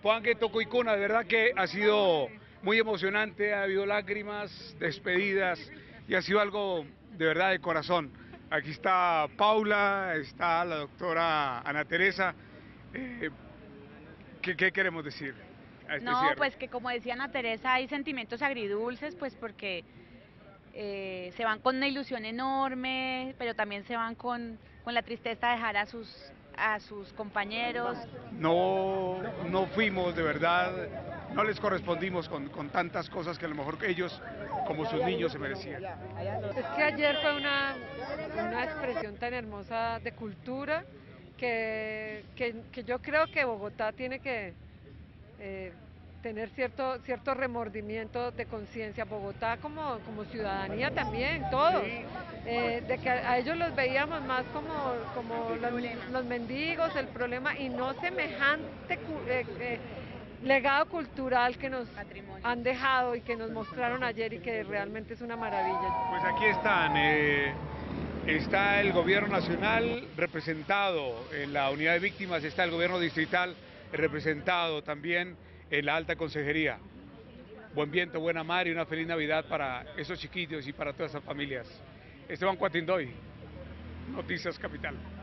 Puangue tocó y cuna, de verdad que ha sido muy emocionante, ha habido lágrimas, despedidas y ha sido algo de verdad de corazón. Aquí está Paula, está la doctora Ana Teresa. ¿Qué queremos decir? No, cierre. Pues que como decía Ana Teresa, hay sentimientos agridulces, pues porque se van con una ilusión enorme, pero también se van con la tristeza de dejar a sus compañeros. No fuimos, de verdad, no les correspondimos con tantas cosas que a lo mejor ellos, como sus niños, se merecían. Es que ayer fue una expresión tan hermosa de cultura que yo creo que Bogotá tiene que tener cierto remordimiento de conciencia, Bogotá como ciudadanía también, todos, de que a ellos los veíamos más como los mendigos, el problema, y no semejante legado cultural que nos han dejado y que nos mostraron ayer y que realmente es una maravilla. Pues aquí están, está el gobierno nacional representado en la unidad de víctimas, está el gobierno distrital representado también en la alta consejería. Buen viento, buena mar y una feliz Navidad para esos chiquillos y para todas las familias. Esteban Cuatindoy, Noticias Capital.